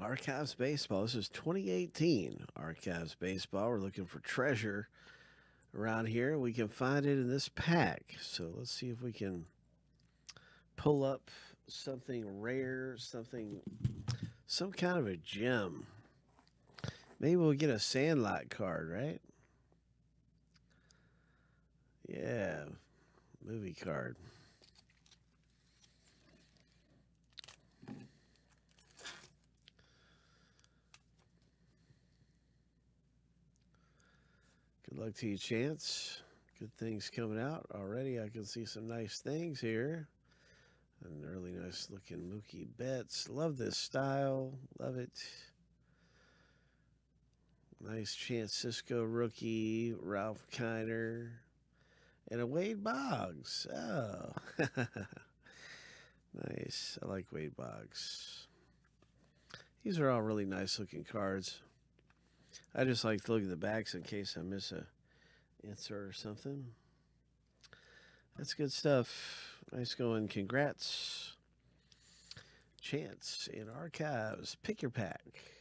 Archives Baseball. This is 2018 Archives Baseball. We're looking for treasure around here. We can find it in this pack. So let's see if we can pull up something rare, something, some kind of a gem. Maybe we'll get a Sandlot card, right? Yeah, movie card. Good luck to you, Chance. Good things coming out already. I can see some nice things here. An early nice looking Mookie Betts. Love this style. Love it. Nice Chance Cisco rookie. Ralph Kiner. And a Wade Boggs. Oh. Nice. I like Wade Boggs. These are all really nice looking cards. I just like to look at the backs in case I miss a insert or something. That's good stuff. Nice going. Congrats, Chance, in Archives. Pick your pack.